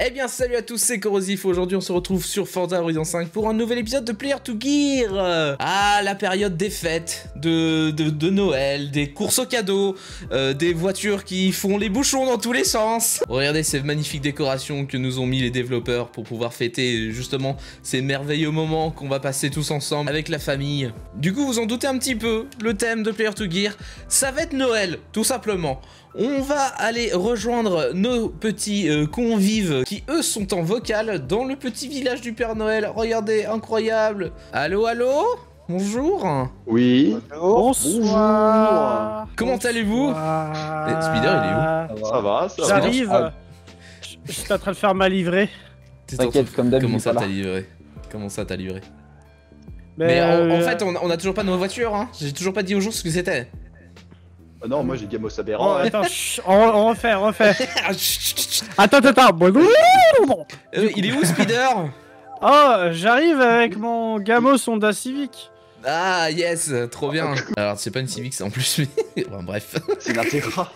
Eh bien salut à tous, c'est Korosif. Aujourd'hui on se retrouve sur Forza Horizon 5 pour un nouvel épisode de Player 2 Gear. Ah, la période des fêtes, de Noël, des courses aux cadeaux, des voitures qui font les bouchons dans tous les sens. Regardez ces magnifiques décorations que nous ont mis les développeurs pour pouvoir fêter justement ces merveilleux moments qu'on va passer tous ensemble avec la famille. Du coup vous en doutez un petit peu, le thème de Player 2 Gear, ça va être Noël, tout simplement. On va aller rejoindre nos petits convives qui eux sont en vocal dans le petit village du Père Noël. Regardez, incroyable. Allô, allô. Bonjour. Oui. Bonsoir. Comment allez-vous? Spider, il est où? Ça va, ça va. J'arrive. Je suis en train de faire ma livrée. T'inquiète, comme d'habitude. Comment ça t'as livré? Comment ça t'as livré? Mais en fait, on a toujours pas nos voitures, hein. J'ai toujours pas dit aux gens ce que c'était. Non, moi j'ai Gamosaberra. Oh, attends, on refait. attends. Il est où, Spider? Oh, j'arrive avec mon Gamos Honda Civic. Ah, yes, trop bien. Alors, c'est pas une Civic, c'est en plus. Enfin, bref. C'est une Intégra.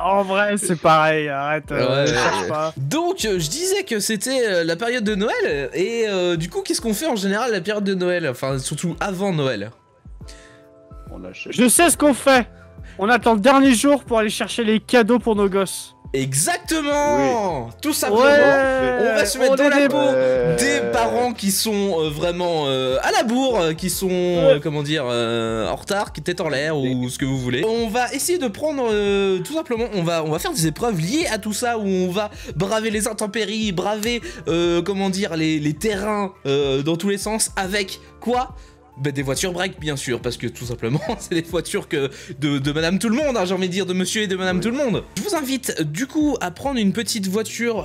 En vrai, c'est pareil, arrête. Ouais. Pas. Donc, je disais que c'était la période de Noël. Et du coup, qu'est-ce qu'on fait en général la période de Noël? Enfin, surtout avant Noël. Je sais ce qu'on fait. On attend le dernier jour pour aller chercher les cadeaux pour nos gosses. Exactement, oui. Tout simplement, ouais. On va se mettre dans la peau des parents qui sont vraiment à la bourre, qui sont, comment dire, en retard, qui têtent en l'air ou ce que vous voulez. On va essayer de prendre, tout simplement, on va faire des épreuves liées à tout ça, où on va braver les intempéries, braver, comment dire, les terrains dans tous les sens, avec quoi? Bah, des voitures break, bien sûr, parce que tout simplement c'est des voitures que de madame tout le monde, hein, j'ai envie de dire, de monsieur et de madame tout le monde. Je vous invite du coup à prendre une petite voiture,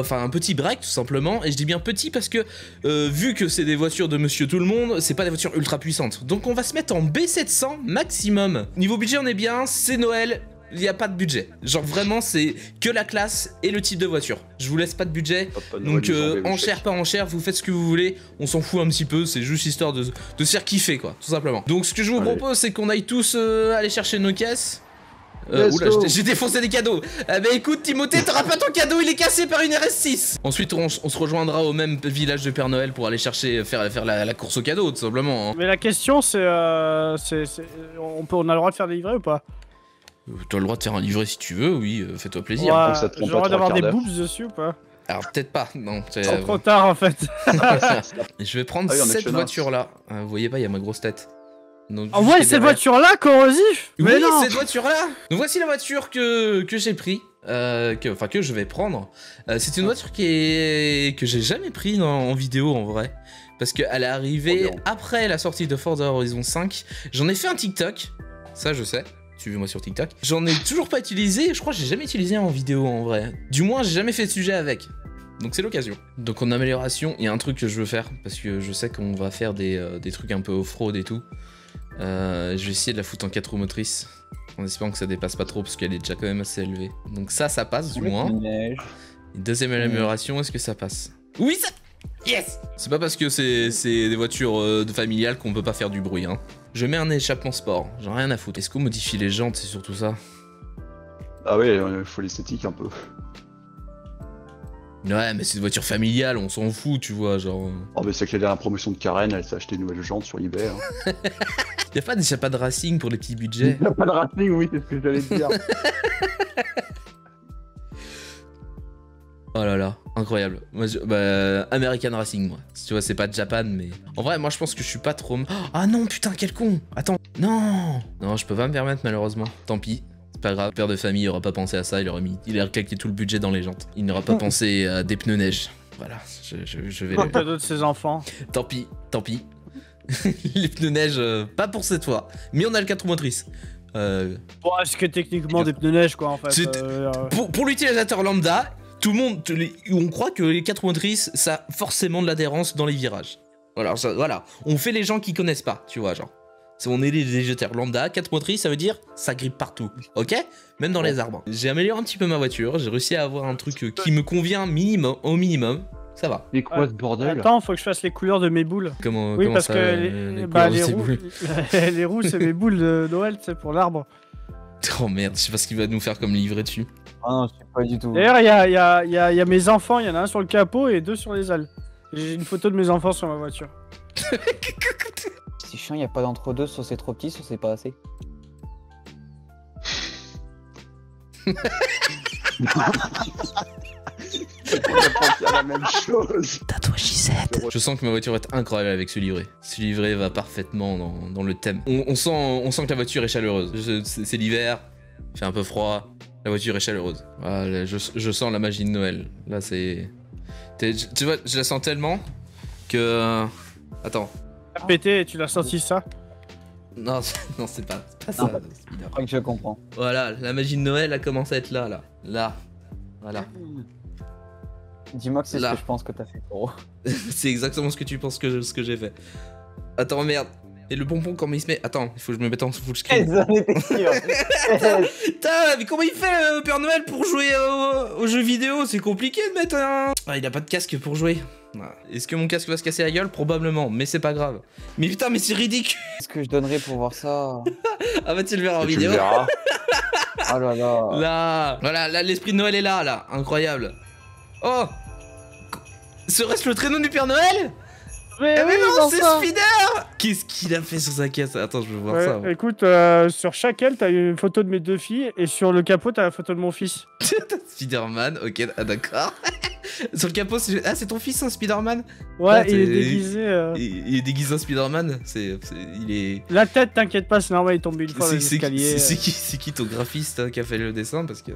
enfin un petit break tout simplement, et je dis bien petit parce que vu que c'est des voitures de monsieur tout le monde, c'est pas des voitures ultra puissantes. Donc on va se mettre en B700 maximum. Niveau budget on est bien, c'est Noël, il n'y a pas de budget. Genre vraiment c'est que la classe et le type de voiture. Je vous laisse pas de budget, donc en chair pas en chair, vous faites ce que vous voulez, on s'en fout un petit peu, c'est juste histoire de se faire kiffer quoi, tout simplement. Donc ce que je vous propose c'est qu'on aille tous aller chercher nos caisses. Oula, j'ai défoncé des cadeaux. Ah bah écoute Timothée, t'auras pas ton cadeau, il est cassé par une RS6. Ensuite on se rejoindra au même village de Père Noël pour aller chercher, faire la course aux cadeaux tout simplement, hein. Mais la question c'est, on a le droit de faire des livrets ou pas? T'as le droit de faire un livret si tu veux, oui, fais-toi plaisir. Ouais, donc ça te prend pas d'avoir des boobs dessus ou pas? Alors peut-être pas, non. C'est trop tard en fait. Je vais prendre cette voiture là. Vous voyez pas, il y a ma grosse tête. Donc, oh ouais, cette voiture là, Korosif. Mais oui, non, cette voiture là. Donc voici la voiture que j'ai pris, que je vais prendre. C'est une voiture que j'ai jamais pris en vidéo en vrai. Parce qu'elle est arrivée après la sortie de Forza Horizon 5. J'en ai fait un TikTok, ça je sais. Suivez-moi sur TikTok. J'en ai toujours pas utilisé, je crois que j'ai jamais utilisé en vidéo en vrai. Du moins, j'ai jamais fait de sujet avec. Donc c'est l'occasion. Donc en amélioration, il y a un truc que je veux faire, parce que je sais qu'on va faire des trucs un peu off-road et tout. Je vais essayer de la foutre en 4 roues motrices, en espérant que ça dépasse pas trop, parce qu'elle est déjà quand même assez élevée. Donc ça passe du moins. Deuxième amélioration, est-ce que ça passe? Oui, ça... Yes. C'est pas parce que c'est des voitures familiales qu'on peut pas faire du bruit, hein. Je mets un échappement sport, j'en ai rien à foutre. Est-ce qu'on modifie les jantes, c'est surtout ça? Ah ouais, il faut l'esthétique un peu. Ouais, mais c'est une voiture familiale, on s'en fout, tu vois, genre... Oh mais c'est que la dernière promotion de Karen, elle s'est acheté une nouvelle jante sur eBay, hein. Y'a pas déjà pas de racing pour les petits budgets? Y'a pas de racing, oui, c'est ce que j'allais te dire. Oh là là, incroyable. Moi, American Racing, moi. Tu vois, c'est pas Japan, mais... En vrai, moi, je pense que je suis pas trop... Ah non, putain, quel con. Attends, non. Non, je peux pas me permettre, malheureusement. Tant pis, c'est pas grave. Père de famille, il aura pas pensé à ça, il a claqué tout le budget dans les jantes. Il n'aura pas pensé à des pneus neige. Voilà, je vais... Un cadeau de ses enfants. Tant pis, tant pis. Les pneus neige, pas pour cette fois. Mais on a le 4 roues motrices. Bon, est-ce que techniquement, des pneus neige, quoi, en fait pour l'utilisateur lambda... Tout le monde, on croit que les 4 roues motrices, ça a forcément de l'adhérence dans les virages. Voilà, on fait les gens qui connaissent pas, tu vois, genre. On est les jeteurs lambda, 4 roues motrices, ça veut dire ça grippe partout, ok? Même dans les arbres. J'ai amélioré un petit peu ma voiture, j'ai réussi à avoir un truc qui me convient minimum, au minimum, ça va. Mais quoi ce bordel? Attends, faut que je fasse les couleurs de mes boules. Comment, oui, comment parce ça, que les roues, c'est mes boules de Noël, c'est pour l'arbre. Oh merde, je sais pas ce qu'il va nous faire comme livret dessus. Ah non, je sais pas du tout. D'ailleurs, il y a mes enfants, il y en a un sur le capot et deux sur les ailes. J'ai une photo de mes enfants sur ma voiture. C'est chiant, il n'y a pas d'entre-deux, soit c'est trop petit, soit c'est pas assez. À la même chose. Je sens que ma voiture va être incroyable avec ce livret. Ce livret va parfaitement dans le thème. On sent que la voiture est chaleureuse. C'est l'hiver, il fait un peu froid, la voiture est chaleureuse. Voilà, je sens la magie de Noël. Là c'est... Tu vois, je la sens tellement que... Attends. T'as pété et tu l'as senti ça? Non, non c'est pas ça. Je crois que je comprends. Voilà, la magie de Noël a commencé à être là, là. Là. Voilà. Dis-moi que c'est ce que je pense que t'as fait, gros. C'est exactement ce que tu penses que j'ai fait. Attends, merde. Et le bonbon, comment il se met? Attends, il faut que je me mette en full screen. Putain, mais comment il fait Père Noël pour jouer aux jeux vidéo? C'est compliqué de mettre un... Ah, il a pas de casque pour jouer. Est-ce que mon casque va se casser la gueule? Probablement, mais c'est pas grave. Mais putain, mais c'est ridicule. Qu'est-ce que je donnerais pour voir ça? Ah bah tu le verras en vidéo. Oh là là. Là, voilà, là l'esprit de Noël est là, là. Incroyable. Oh! Serait-ce le traîneau du Père Noël? Mais, eh mais oui, non, c'est Spider! Qu'est-ce qu'il a fait sur sa caisse? Attends, je veux voir ça. Moi. Écoute, sur chaque aile, t'as une photo de mes deux filles et sur le capot, t'as la photo de mon fils. Spider-Man, ok, ah, d'accord. Sur le capot, c'est... Ah, c'est ton fils, hein, Spider-Man? Ouais, ah, il est déguisé... Il est déguisé en Spider-Man, La tête, t'inquiète pas, c'est normal, il tombe une fois dans l'escalier. C'est qui ton graphiste hein, qui a fait le dessin? Parce que...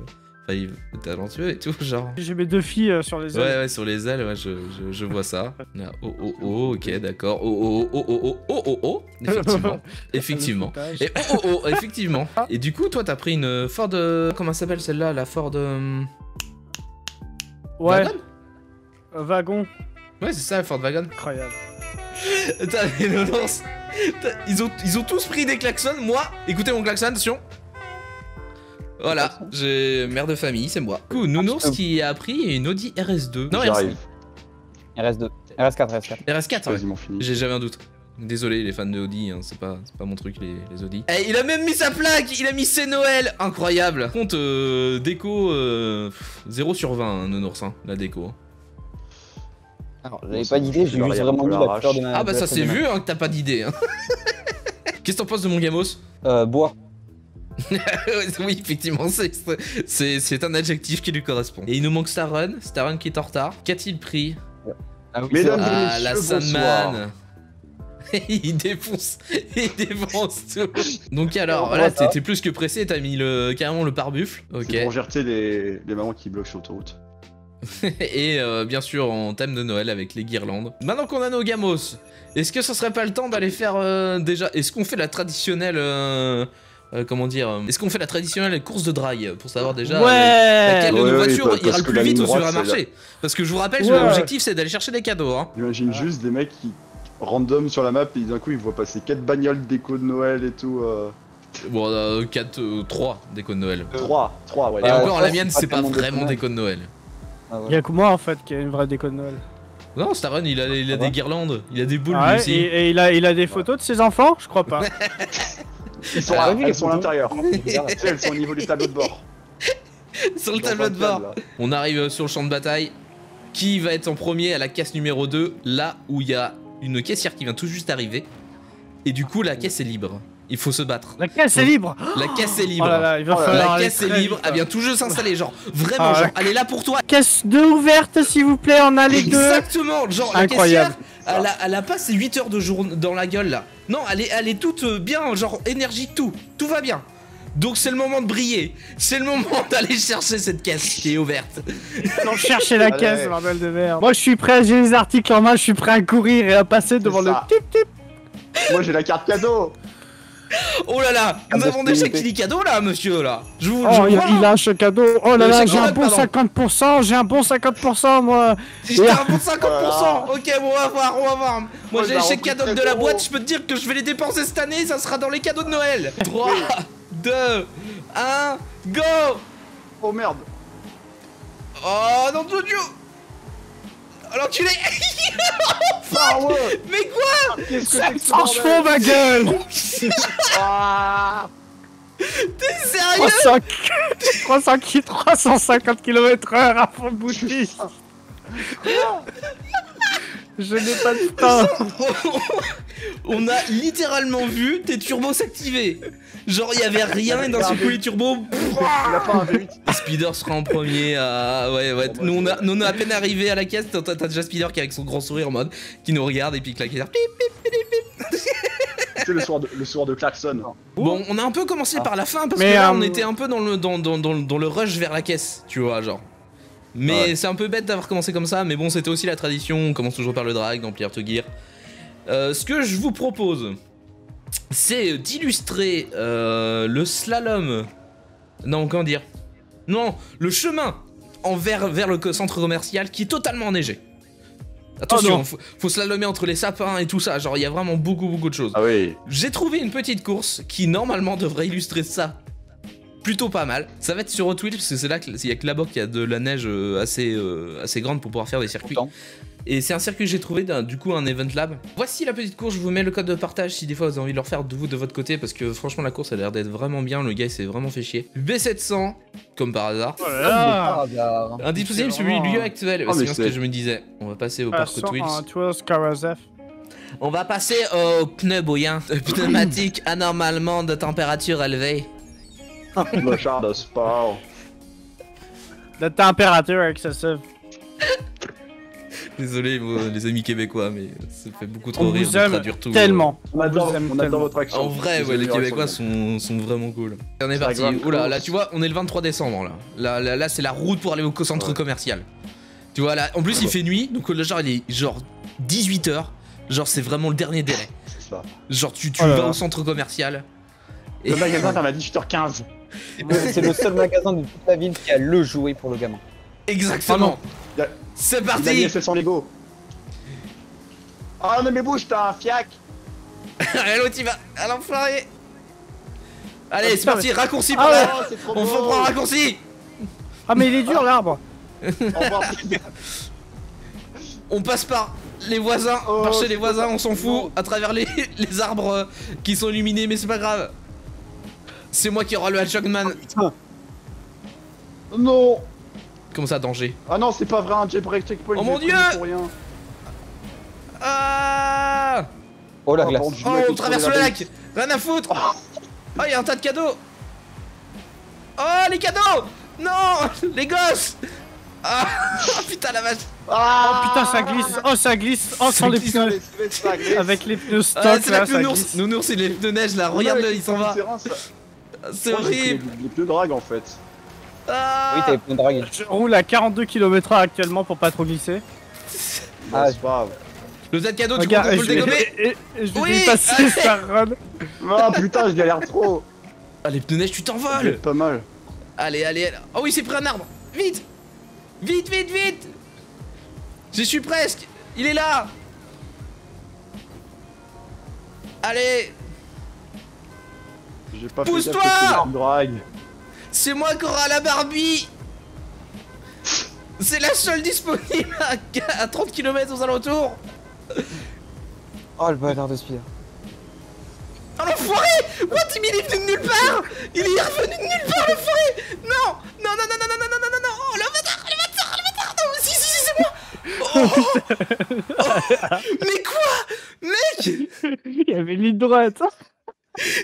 Il est talentueux et tout, genre. J'ai mes deux filles sur les ailes. Ouais, ouais, sur les ailes, ouais, je vois ça. Là, oh, oh, oh, ok, d'accord. Oh, oh, oh, oh, oh, oh, oh, effectivement. Effectivement. Et oh, oh, oh, effectivement. Et du coup, toi, t'as pris une Ford... Comment s'appelle celle-là? La Ford... Ouais. Wagon. Ouais, c'est ça, la Ford Wagon. Incroyable. T'as les Nounours. Ils ont tous pris des klaxons. Moi, écoutez mon klaxon, attention. Voilà, j'ai mère de famille, c'est moi. Du coup, Nounours qui a appris une Audi RS2. Non, RS2. RS2. RS4, RS4. RS4, quasiment fini. J'ai jamais un doute. Désolé, les fans de Audi, hein, c'est pas mon truc, les Audi. Eh, il a même mis sa plaque, il a mis C'est Noël. Incroyable. Par contre, déco 0 sur 20, hein, Nounours, hein, la déco. Hein. Alors, j'avais pas d'idée, j'ai juste vraiment mis la fleur de ma... Ah bah ça c'est vu hein, que t'as pas d'idée. Hein. Qu'est-ce que t'en penses de mon Gamos? Bois. Oui, effectivement, c'est un adjectif qui lui correspond. Et il nous manque Starun qui est en retard. Qu'a-t-il pris? Ah, oui, ah la Sunman. il défonce tout. Donc alors, voilà, t'es plus que pressé, t'as mis carrément le pare-buffle. Ok. Pour jeter les mamans qui bloquent sur l'autoroute. Et bien sûr, en thème de Noël avec les guirlandes. Maintenant qu'on a nos gamos, est-ce que ce serait pas le temps d'aller faire déjà... Est-ce qu'on fait la traditionnelle... comment dire, est-ce qu'on fait la traditionnelle course de drague pour savoir déjà laquelle de nos voitures ira le plus vite sur un marché? Parce que je vous rappelle, l'objectif c'est d'aller chercher des cadeaux. Hein. J'imagine juste des mecs qui random sur la map et d'un coup ils voient passer 4 bagnoles déco de Noël et tout. Bon, 3 déco de Noël. 3, ouais. Et encore la mienne c'est pas vraiment déco de Noël. Il y a que moi en fait qui a une vraie déco de Noël. Non, Starun il a des guirlandes, il a des boules aussi. Et il a des photos de ses enfants? Je crois pas. Elles sont à l'intérieur. Elles sont au niveau du tableau de bord. Sur le tableau de bord. On arrive sur le champ de bataille. Qui va être en premier à la caisse numéro 2? Là où il y a une caissière qui vient tout juste d'arriver. Et du coup, la caisse est libre. Il faut se battre. La caisse est libre. La caisse est libre. Oh là là, il va falloir la caisse est libre. Elle vient tout juste s'installer, genre. Vraiment, genre. Elle est là pour toi. Caisse 2 ouverte, s'il vous plaît. On a les deux. Exactement. Genre, incroyable. Elle a pas ses 8 heures de jour dans la gueule là. Non, elle est toute bien, genre énergique, tout va bien. Donc c'est le moment de briller. C'est le moment d'aller chercher cette caisse qui est ouverte. Allons chercher la caisse, bordel de merde. Moi je suis prêt, j'ai les articles en main, je suis prêt à courir et à passer devant le tip-tip. Moi j'ai la carte cadeau. Oh là là, nous avons des chèques qui cadeau là, monsieur là. Je vous il a un chèque cadeau. Oh là là, j'ai un bon 50%, moi. J'ai un bon 50%. Ok, bon, on va voir. Moi j'ai les chèques cadeaux de la boîte, je peux te dire que je vais les dépenser cette année, ça sera dans les cadeaux de Noël. 3, 2, 1, go. Oh merde. Oh non, tout Dieu. Alors tu l'es. Oh, ouais. Mais quoi? Ça me transforme ma gueule. T'es sérieux? 350 km/h à fond de boutique. Je n'ai pas de temps. On a littéralement vu tes turbos s'activer. Genre il y avait rien et d'un seul coup les turbos. Spider sera en premier. Ouais. Nous on a à peine arrivé à la caisse. T'as déjà Spider qui est avec son grand sourire en mode qui nous regarde et puis claque. C'est le soir de klaxon. Bon, on a un peu commencé par la fin parce que là on était un peu dans le rush vers la caisse, tu vois genre. Mais c'est un peu bête d'avoir commencé comme ça, mais bon, c'était aussi la tradition, on commence toujours par le drag dans Player 2 Gear. Ce que je vous propose, c'est d'illustrer le slalom... Non, comment dire? Non, le chemin vers le centre commercial qui est totalement enneigé. Attention, faut slalomer entre les sapins et tout ça, genre il y a vraiment beaucoup de choses. Ah oui. J'ai trouvé une petite course qui normalement devrait illustrer ça. Plutôt pas mal, ça va être sur Hot Wheels parce que c'est là qu'il y a que là-bas qu'il y a de la neige assez grande pour pouvoir faire des circuits. Et c'est un circuit que j'ai trouvé du coup un Event Lab. Voici la petite course, je vous mets le code de partage si des fois vous avez envie de le refaire de votre côté parce que franchement la course elle a l'air d'être vraiment bien, le gars il s'est vraiment fait chier. B700, comme par hasard. Voilà. Un disponible sur le lieu actuel, c'est bien ce que je me disais. On va passer au parc Hot Wheels. On va passer au pneu bouillant, pneumatique anormalement de température élevée. Le char de sport. La température excessive. Désolé les amis québécois, mais ça fait beaucoup trop rire de traduire tout. Tellement. On adore votre action. En vrai, ouais, les Québécois sont vraiment cool. On est parti. Oula, là tu vois, on est le 23 décembre là. Là c'est la route pour aller au centre commercial. Tu vois là, en plus il fait nuit, donc le genre il est genre 18 h. Genre c'est vraiment le dernier délai. Genre tu vas au centre commercial. Le magasin t'en as 18 h 15. C'est le seul magasin de toute la ville qui a le jouet pour le gamin. Exactement. C'est parti. Il sans Lego. Oh non mais bouge, t'as un fiac. Allez l'autre il va à l'enfoiré. Allez c'est parti, raccourci pour là. On faut prendre un raccourci. Ah mais il est dur l'arbre. On passe par les voisins, par chez les voisins, on s'en fout. À travers les arbres qui sont illuminés, mais c'est pas grave. C'est moi qui aura le Hatchogman. Non. Comment ça, danger? Ah non, c'est pas vrai, un jailbreak checkpoint. Oh mon dieu! Ah! Oh la glace. Oh, on traverse le lac. Rien à foutre. Oh, y'a un tas de cadeaux. Oh, les cadeaux! Non! Les gosses! Ah putain la vache! Ah, oh putain ça glisse! Oh ça glisse! Oh sans les pneus! Avec les pneus stock là, c'est la pneu Nounours! Nounours c'est les pneus neige là, regarde là, il s'en va! C'est horrible! Les pneus drague en fait! Ah. Oui t'as les pneus drague! Je roule à 42 km/h actuellement pour pas trop glisser! Ah c'est pas grave! Le Z cadeau, tu crois qu'on peut le dégommer? Je vais passer Starun! Ah putain je galère trop! Ah les pneus neige tu t'envoles! Pas mal! Allez allez! Oh oui c'est pris un arbre! Vite! Vite, vite, vite! J'y suis presque! Il est là! Allez! Pousse-toi! C'est moi qui aura la Barbie! C'est la seule disponible à 30 km aux alentours! Oh le bâtard de Speeder! Oh l'enfoiré! What? Il m'est venu de nulle part! Il est revenu de nulle part l'enfoiré! Non! Non, non, non, non, non, non, non, non, non! Oh le bâtard! Le bâtard! Le bâtard! Non, si, si, si, c'est moi! Oh, oh, oh. Mais quoi? Mec! Il y avait l'île droite!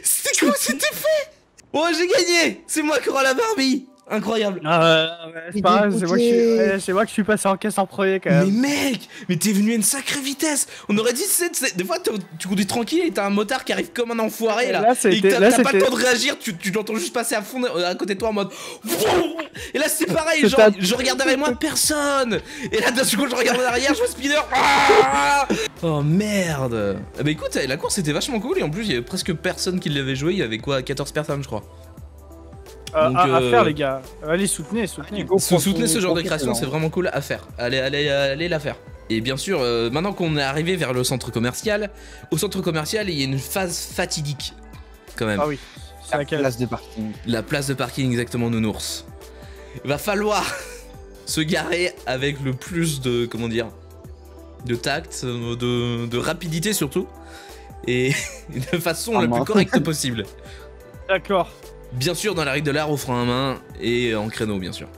C'était quoi? C'était fait? Oh j'ai gagné! C'est moi qui aura la Barbie! Incroyable! C'est pas grave, c'est moi que je suis passé en caisse en premier quand même. Mais mec! Mais t'es venu à une sacrée vitesse! On aurait dit, des fois tu conduis tranquille et t'as un motard qui arrive comme un enfoiré là. Et t'as pas le temps de réagir, tu l'entends juste passer à fond à côté de toi en mode. Et là c'est pareil, genre je regarde derrière moi, personne! Et là d'un coup je regarde derrière, je vois Spider. Oh merde! Bah écoute, la course était vachement cool et en plus il y avait presque personne qui l'avait joué, il y avait quoi? 14 personnes je crois. Donc, à faire les gars, allez soutenez. Soutenez ce genre de création, c'est vraiment cool à faire. Allez la faire. Et bien sûr, maintenant qu'on est arrivé vers le centre commercial, au centre commercial il y a une phase fatidique quand même. Ah oui, c'est laquelle? La place de parking. La place de parking exactement, Nounours. Il va falloir se garer avec le plus de, comment dire, de tact, de rapidité surtout, et de façon la plus correcte possible. D'accord. Bien sûr, dans la règle de l'art, au frein à main et en créneau, bien sûr.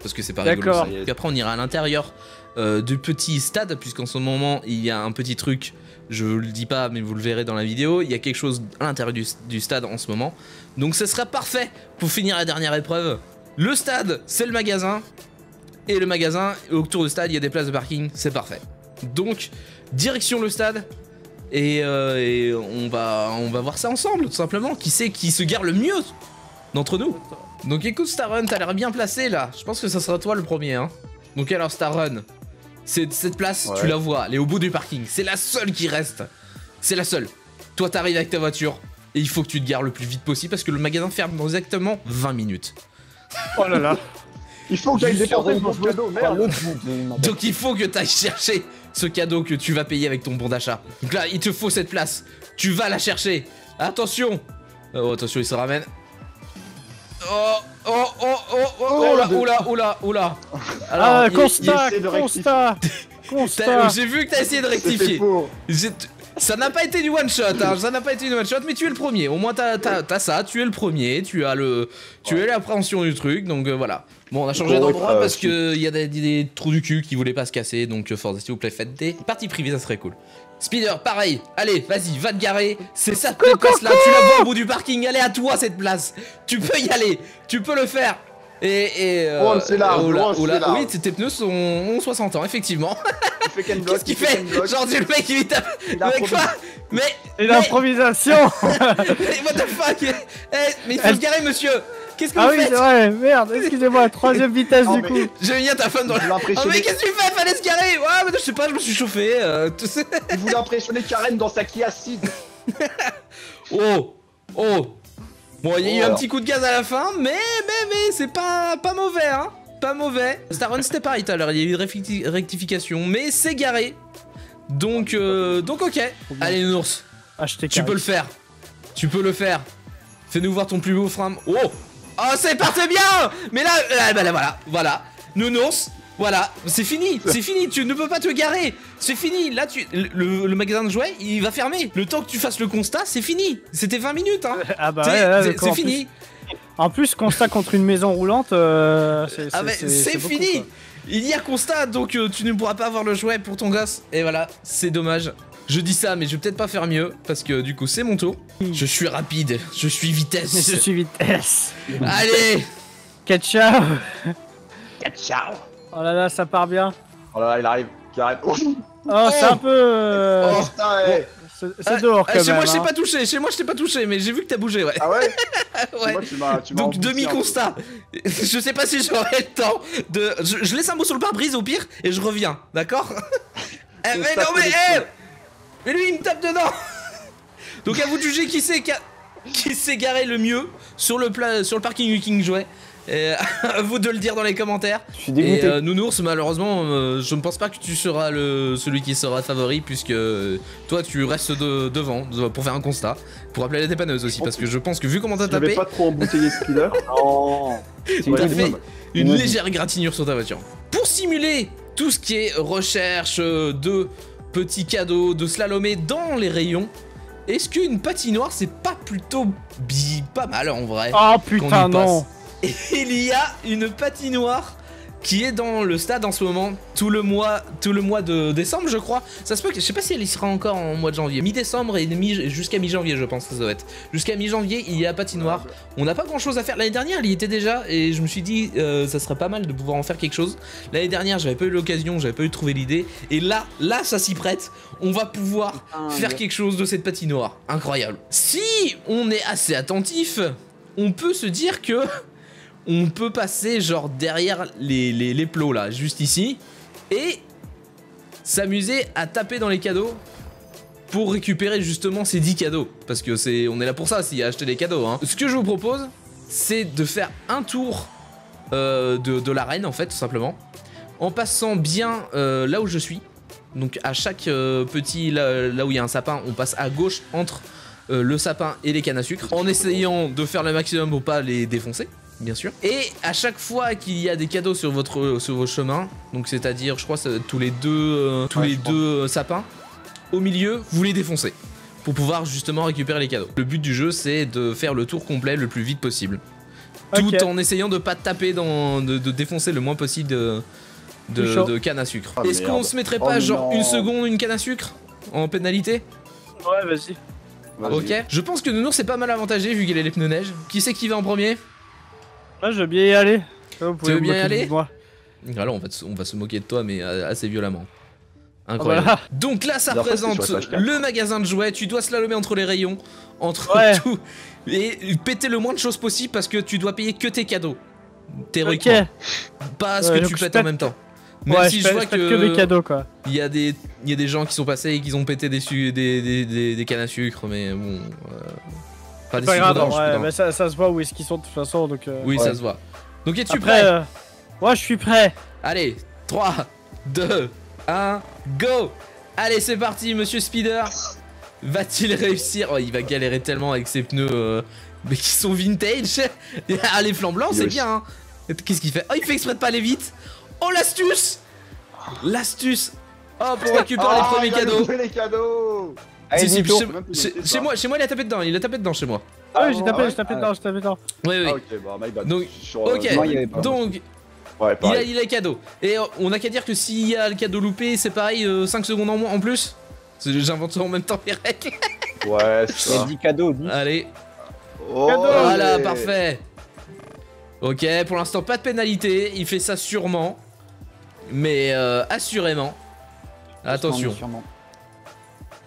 Parce que c'est pas rigolo. D'accord. Puis après, on ira à l'intérieur du petit stade, puisqu'en ce moment, il y a un petit truc, je vous le dis pas, mais vous le verrez dans la vidéo, il y a quelque chose à l'intérieur du stade en ce moment. Donc, ce sera parfait pour finir la dernière épreuve. Le stade, c'est le magasin. Et le magasin, autour du stade, il y a des places de parking, c'est parfait. Donc, direction le stade. Et on va voir ça ensemble, tout simplement. Qui c'est qui se gare le mieux d'entre nous? Donc écoute Starun, t'as l'air bien placé là. Je pense que ça sera toi le premier hein. Donc alors Starun, cette place ouais, tu la vois, elle est au bout du parking. C'est la seule qui reste. C'est la seule. Toi t'arrives avec ta voiture et il faut que tu te gares le plus vite possible parce que le magasin ferme dans exactement 20 minutes. Oh là là. Il faut que j'aille dépenser mon cadeau, merde. Donc il faut que t'ailles chercher ce cadeau que tu vas payer avec ton bon d'achat. Donc là, il te faut cette place. Tu vas la chercher. Attention. Oh, attention, il se ramène. Oh, oh, oh, oh, oh, oh là, oh là, oh là, oh là. Alors, constat. J'ai vu que t'as essayé de rectifier. Ça n'a pas été du one shot, hein. Ça n'a pas été du one shot, mais tu es le premier. Au moins, t'as ça. Tu es le premier. Tu as l'appréhension du truc. Donc voilà. Bon, on a changé d'endroit parce que il y a des trous du cul qui voulaient pas se casser. Donc Forza, s'il vous plaît, faites des parties privées, ça serait cool. Spider, pareil. Allez, vas-y, va te garer. C'est ça que passe là. Tu la vois au bout du parking. Allez, à toi cette place. Tu peux y aller. Tu peux le faire. Oh, c'est là. Oui, tes pneus ont 60 ans, effectivement. Qu'est-ce qu'il fait? Genre, le mec, il tape. Mais quoi? Mais l'improvisation. Mais what the fuck? Mais il faut se garer, monsieur. Qu'est-ce que vous faites? Ah oui, c'est vrai, merde, excusez-moi, troisième vitesse du coup. J'aime bien ta femme dans la... Oh mais qu'est-ce que tu fais? Fallait se garer. Ouais, mais je sais pas, je me suis chauffé. Il voulait impressionner Karen dans sa Kia acide. Oh, oh. Bon, il y a eu un petit coup de gaz à la fin, mais c'est pas mauvais, hein. Pas mauvais. Starun, c'était pareil tout à l'heure, il y a eu une rectification, mais c'est garé. Donc ok. Allez, Nounours, tu peux le faire. Tu peux le faire. Fais-nous voir ton plus beau frein. Oh! Oh, c'est parti bien! Mais là, voilà. Nounours, voilà. C'est fini. Tu ne peux pas te garer. C'est fini. Là, le magasin de jouets, il va fermer. Le temps que tu fasses le constat, c'est fini. C'était 20 minutes, hein. Ah bah, c'est fini. En plus, constat contre une maison roulante, c'est fini. Il y a constat, donc tu ne pourras pas avoir le jouet pour ton gosse. Et voilà, c'est dommage. Je dis ça, mais je vais peut-être pas faire mieux, parce que du coup, c'est mon tour. Je suis rapide, je suis vitesse. Allez, Ketchup. Oh là là, ça part bien. Oh là là, il arrive. Oh, c'est un peu... C'est dehors quand même. Chez moi, je t'ai pas touché, mais j'ai vu que t'as bougé, ouais. Ah ouais? Ouais. Donc, demi-constat. Je sais pas si j'aurai le temps de... Je laisse un mot sur le pare-brise, au pire, et je reviens, d'accord? Eh, mais non, mais... Mais lui, il me tape dedans. Donc à vous de juger qui s'est garé le mieux sur le parking du King Jouet. À vous de le dire dans les commentaires. Je suis dégoûté. Et Nounours, malheureusement, je ne pense pas que tu seras celui qui sera favori, puisque toi, tu restes devant pour faire un constat. Pour appeler la dépanneuse aussi, parce que je pense que vu comment t'as tapé... J'avais pas trop embouteillé Spider. Non. T'as fait une légère gratinure sur ta voiture. Pour simuler tout ce qui est recherche de... Petit cadeau de slalomer dans les rayons. Est-ce qu'une patinoire, c'est pas plutôt pas mal en vrai? Oh putain non. Et il y a une patinoire qui est dans le stade en ce moment, tout le mois de décembre, je crois. Ça se peut que je sais pas si elle y sera encore en mois de janvier, mi-décembre et jusqu'à mi-janvier, je pense que ça doit être. Jusqu'à mi-janvier, il y a patinoire. On n'a pas grand-chose à faire. L'année dernière, elle y était déjà et je me suis dit ça serait pas mal de pouvoir en faire quelque chose. L'année dernière, j'avais pas eu l'occasion, j'avais pas eu trouvé l'idée et là ça s'y prête. On va pouvoir faire quelque chose de cette patinoire. Incroyable. Si on est assez attentif, on peut se dire que on peut passer genre derrière les plots là, juste ici, et s'amuser à taper dans les cadeaux pour récupérer justement ces 10 cadeaux. Parce que on est là pour ça, s'il y a acheté des cadeaux. Hein. Ce que je vous propose, c'est de faire un tour de l'arène en fait, tout simplement, en passant bien là où je suis. Donc à chaque là où il y a un sapin, on passe à gauche entre le sapin et les cannes à sucre, en essayant de faire le maximum pour pas les défoncer. Bien sûr. Et à chaque fois qu'il y a des cadeaux sur vos chemins, donc c'est-à-dire, je crois, tous les deux sapins, au milieu, vous les défoncez. pour pouvoir justement récupérer les cadeaux. Le but du jeu, c'est de faire le tour complet le plus vite possible. Tout en essayant de pas taper, de défoncer le moins possible de canne à sucre. Est-ce qu'on se mettrait pas genre une seconde, une canne à sucre en pénalité? Ouais, vas-y. Ok. Je pense que Nounours c'est pas mal avantagé vu qu'il a les pneus neige. Qui c'est qui va en premier? Moi, je veux bien y aller. Vous pouvez bien y aller? Alors on va se moquer de toi mais assez violemment. Incroyable. Voilà. Donc là ça représente le magasin de jouets, tu dois slalomer entre les rayons, entre tout, et péter le moins de choses possible parce que tu dois payer que tes cadeaux. Théoriquement. Pas ce que tu pètes en même temps. Même si je vois que des cadeaux, quoi. Il y a des gens qui sont passés et qui ont pété des cannes à sucre, mais bon... Enfin, des sucres d'orange, mais ça se voit où est-ce qu'ils sont de toute façon, donc... Oui, ça se voit. Donc es-tu prêt? Moi, je suis prêt. Allez, 3, 2, 1, go. Allez, c'est parti, monsieur Spider. Va-t-il réussir? Oh, il va galérer tellement avec ses pneus... mais qui sont vintage. Ah, les flancs blancs, c'est bien, hein. Qu'est-ce qu'il fait? Oh, il fait exprès de pas aller vite. Oh, l'astuce! L'astuce! Hop, on récupère les premiers cadeaux. Les cadeaux. Allez, chez moi, il a tapé dedans, chez moi. Ah oui, j'ai tapé dedans. Oui, oui. Ok, bon, my bad. Donc, il a les cadeaux. Et on a qu'à dire que s'il y a le cadeau loupé, c'est pareil, 5 secondes en moins en plus. J'invente en même temps les règles. Ouais, c'est ça. 10 cadeaux, 10. Allez. Oh, voilà, parfait. Ok, pour l'instant pas de pénalité, il fait ça sûrement, mais assurément. Attention.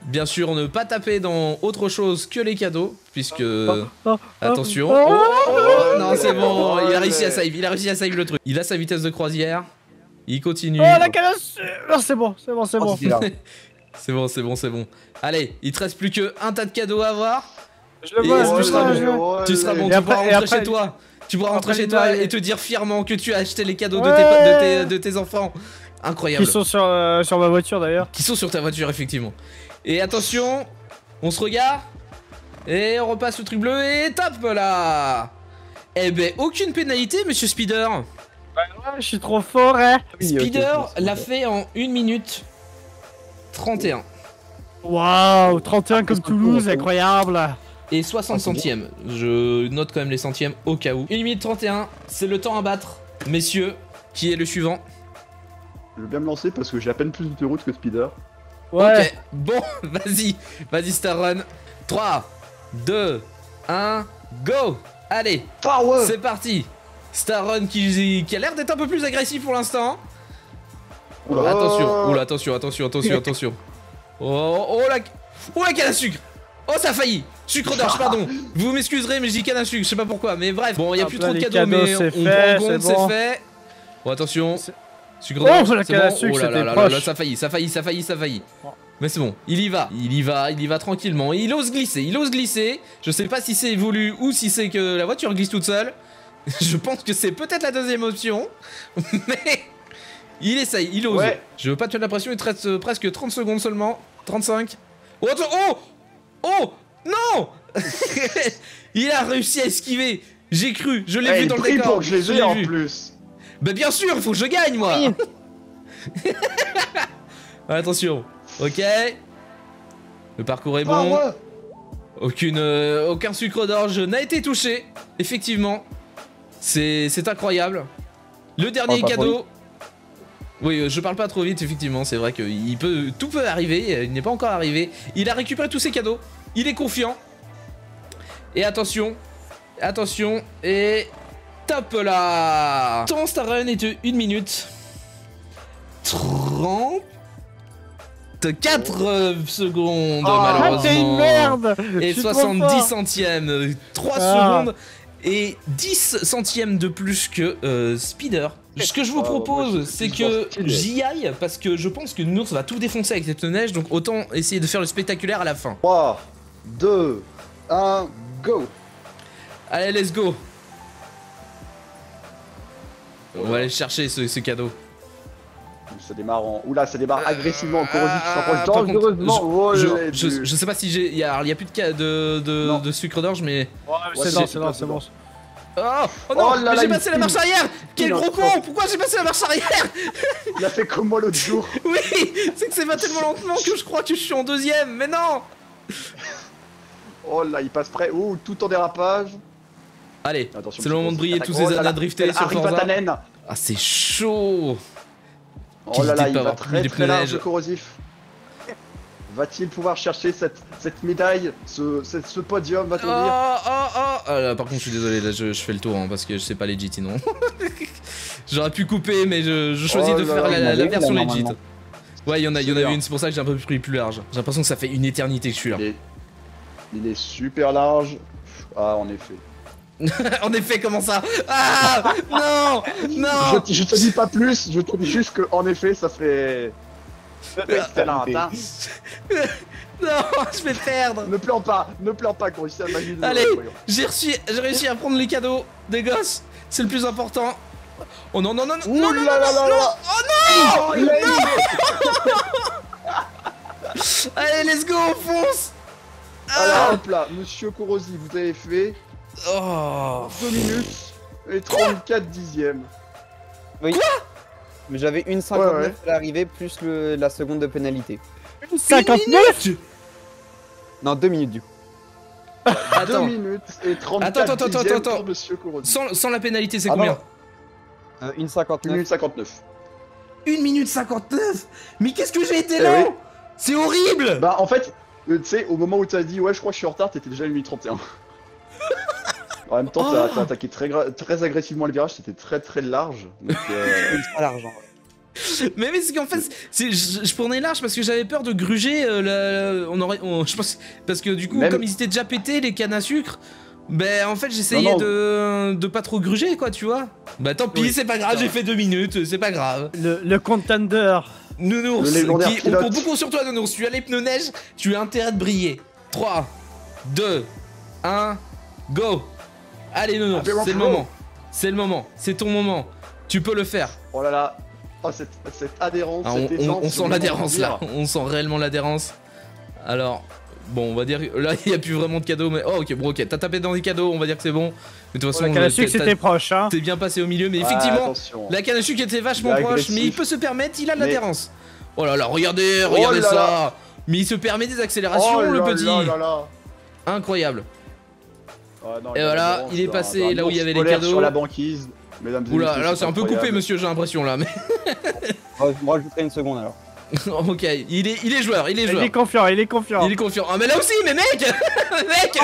Bien sûr, ne pas taper dans autre chose que les cadeaux, puisque... Attention. Oh, non, c'est bon, il a réussi à save, le truc. Il a sa vitesse de croisière, il continue. Oh, la calasse. Non, c'est bon, c'est bon, c'est bon. C'est bon, c'est bon, c'est bon. Allez, il te reste plus qu'un tas de cadeaux à avoir. Je le vois, tu seras bon, tu pourras rentrer chez toi. Tu pourras rentrer chez toi et te dire fièrement que tu as acheté les cadeaux de tes enfants. Incroyable. Qui sont sur ma voiture d'ailleurs. Qui sont sur ta voiture, effectivement. Et attention, on se regarde. Et on repasse le truc bleu et top là. Eh ben, aucune pénalité, monsieur Spider. Bah ouais, je suis trop fort, hein. Spider l'a fait en 1 minute 31. Waouh, 31 comme Toulouse, incroyable. Et 60 centièmes, je note quand même les centièmes au cas où. 1 minute 31, c'est le temps à battre. Messieurs, qui est le suivant? Je veux bien me lancer parce que j'ai à peine plus de route que Spider. Ouais. Ok, bon, vas-y, Starun. 3, 2, 1, go. Allez, c'est parti. Starun qui a l'air d'être un peu plus agressif pour l'instant. Oh. Attention, oula, attention. Oh la canne à sucre. Oh, ça a failli. Sucre d'orge, pardon. Vous m'excuserez, mais je dis canne à sucre, je sais pas pourquoi. Mais bref, bon, il n'y a plus trop de cadeaux, mais on prend compte, c'est fait. Bon, attention. Sucre d'orge, c'est bon. Oh là là, ça a failli. Mais c'est bon, il y va tranquillement. Il ose glisser. Je sais pas si c'est voulu ou si c'est que la voiture glisse toute seule. Je pense que c'est peut-être la deuxième option. Mais il essaye, il ose. Je veux pas te faire de la pression, il te reste presque 30 secondes seulement. 35. Oh, attends, oh non. Il a réussi à esquiver. J'ai cru, je l'ai vu dans le décor. Pour que je les ai en plus. Bah bien sûr, il faut que je gagne moi. Attention. Ok. Le parcours est bon. Aucun sucre d'orge n'a été touché. Effectivement. C'est incroyable. Le dernier cadeau. Oui, je parle pas trop vite, effectivement, c'est vrai que tout peut arriver, il n'est pas encore arrivé. Il a récupéré tous ses cadeaux, il est confiant. Et attention, et top là. Ton Starun est de 1 minute 34 secondes, malheureusement. C'est une merde. Et 70 centièmes, 3 secondes et 10 centièmes de plus que Spider. Ce que je vous propose, c'est que j'y aille parce que je pense que Nounours va tout défoncer avec cette neige, donc autant essayer de faire le spectaculaire à la fin. 3, 2, 1, go! Allez, let's go! On va aller chercher ce cadeau. Ça démarre en... Oula, ça démarre agressivement. Korosif qui s'approche d'orge, heureusement. Je sais pas si j'ai... Il y a plus de sucre d'orge, mais... C'est bon. Oh non, j'ai passé la marche arrière. Quel gros con. Pourquoi j'ai passé la marche arrière? Il a fait comme moi l'autre jour. Oui, c'est que c'est pas tellement lentement que je crois que je suis en deuxième, mais non. Oh là, il passe près. Oh, tout en dérapage. Allez, c'est le moment de briller tous ces années driftés sur Forza. Ah, c'est chaud. Oh là là, il va très très large, Korosif. Va-t-il pouvoir chercher cette médaille, ce podium, va-t-on dire? Là, par contre, je suis désolé, là, je fais le tour, hein, parce que je sais pas legit, non. J'aurais pu couper, mais je choisis de faire la version legit. Ouais, il y en a une, c'est pour ça que j'ai un peu pris plus large. J'ai l'impression que ça fait une éternité que je suis là. Il est super large. Ah, en effet. En effet, comment ça? Ah non, non. Je te dis pas plus, je te dis juste que, en effet, ça fait... Non, je vais perdre. Ne pleure pas, Korosif, c'est la magie de... Allez, j'ai réussi à prendre les cadeaux des gosses, c'est le plus important. Oh non, non, non, non, non, non, non, oh non, non. Allez, let's go, on fonce. Alors, hop là, monsieur Korosif, vous avez fait 2 minutes et 34 dixièmes. Oui. Quoi? Mais j'avais une 59 à l'arrivée, plus la seconde de pénalité. Une 59 ? Non, 2 minutes du coup. Attends. 2 minutes et 34 attends. Pour monsieur Korosif. Sans la pénalité, c'est combien ? Une 59. 1 minute 59. 1 minute 59 ? Mais qu'est-ce que j'ai été lent ? C'est horrible ! Bah en fait, tu sais, au moment où t'as dit « Ouais, je crois que je suis en retard », t'étais déjà à 1 minute 31. En même temps, t'as attaqué très agressivement le virage, c'était très large. Donc, très large, mais c'est qu'en fait, je prenais large parce que j'avais peur de gruger. Je pense, parce que du coup, comme ils étaient déjà pétés, les cannes à sucre, ben en fait, j'essayais de pas trop gruger, quoi, tu vois. Bah tant pis, c'est pas grave, j'ai fait 2 minutes, c'est pas grave. Le contender Nounours, on compte beaucoup sur toi, Nounours. Tu as les pneus neige, tu as intérêt de briller. 3, 2, 1, go! Allez, Nounours, c'est le moment. C'est le moment. C'est ton moment. Tu peux le faire. Oh là là. Oh, cette adhérence. Ah, on sent l'adhérence là. On sent réellement l'adhérence. Alors, bon, on va dire que là, il n'y a plus vraiment de cadeaux. Mais oh, ok, bon, ok. T'as tapé dans les cadeaux. On va dire que c'est bon. Mais de toute façon, la canne à c'était proche. Hein. T'es bien passé au milieu. Mais effectivement, la canne à sucre était vachement proche. Mais il peut se permettre. Il a de l'adhérence. Oh là là, regardez ça. Mais il se permet des accélérations, le petit. Incroyable. Non, et voilà, il est passé là où il y avait les cadeaux. Sur la banquise, mesdames et messieurs. Oula, là c'est un peu coupé, monsieur, j'ai l'impression là. Mais... moi je ferai une seconde alors. Ok, il est joueur, il est joueur. Il est confiant. Il est confiant. Ah mais là aussi, mais mec,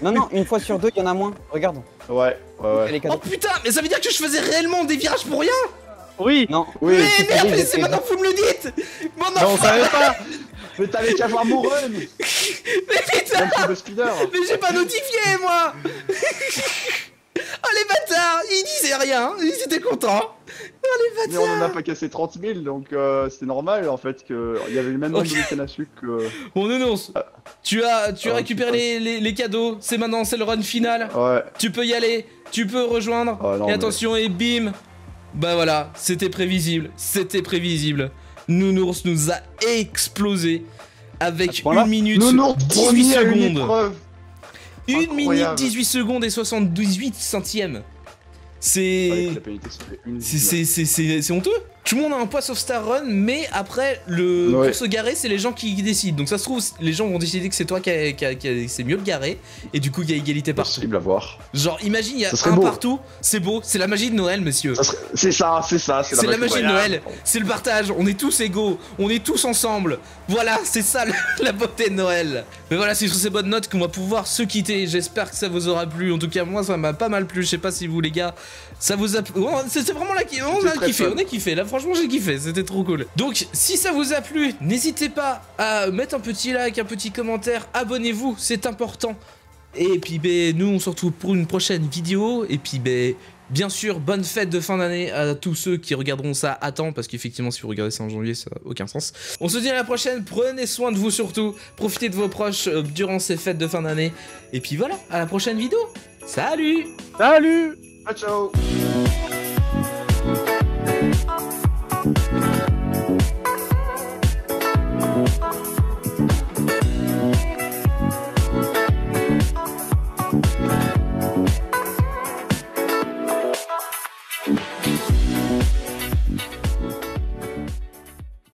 Non, une fois sur deux, il y en a moins. Regarde. Ouais. Oh putain, mais ça veut dire que je faisais réellement des virages pour rien? Oui. Non. Oui. Mais merde, mais c'est maintenant que vous me le dites. Non, on savait pas. Mais t'avais qu'à voir mon run. Mais putain, mais j'ai pas notifié, moi. Oh les bâtards, ils disaient rien, ils étaient contents. Oh les bâtards. Mais on en a pas cassé 30 000, donc c'était normal en fait qu'il y avait le même nombre de cannes à sucre que... Bon Nounours, tu as récupéré les cadeaux, c'est maintenant, c'est le run final. Ouais. Tu peux y aller, tu peux rejoindre, et attention, et bim. Bah voilà, c'était prévisible, Nounours nous a explosé avec 1 minute 18 secondes. 1 minute 18 secondes et 78 centièmes. C'est honteux. Tout le monde a un poids sauf Starun, mais après, pour se garer, c'est les gens qui décident. Donc ça se trouve, les gens vont décider que c'est toi qui c'est mieux de garer. Et du coup, il y a égalité partout. C'est possible à voir. Genre, imagine, il y a un partout. C'est beau, c'est la magie de Noël, monsieur. C'est ça. C'est la magie de Noël. C'est le partage. On est tous égaux. On est tous ensemble. Voilà, c'est ça la beauté de Noël. Mais voilà, c'est sur ces bonnes notes qu'on va pouvoir se quitter. J'espère que ça vous aura plu. En tout cas, moi, ça m'a pas mal plu. Je sais pas si vous, les gars, ça vous a plu. C'est vraiment là qu'on a kiffé. On a kiffé là. Franchement j'ai kiffé, c'était trop cool. Donc si ça vous a plu, n'hésitez pas à mettre un petit like, un petit commentaire, abonnez-vous, c'est important. Et puis nous on se retrouve pour une prochaine vidéo. Et puis bien sûr, bonne fête de fin d'année à tous ceux qui regarderont ça à temps. Parce qu'effectivement si vous regardez ça en janvier, ça n'a aucun sens. On se dit à la prochaine, prenez soin de vous surtout. Profitez de vos proches durant ces fêtes de fin d'année. Et puis voilà, à la prochaine vidéo. Salut. Ciao.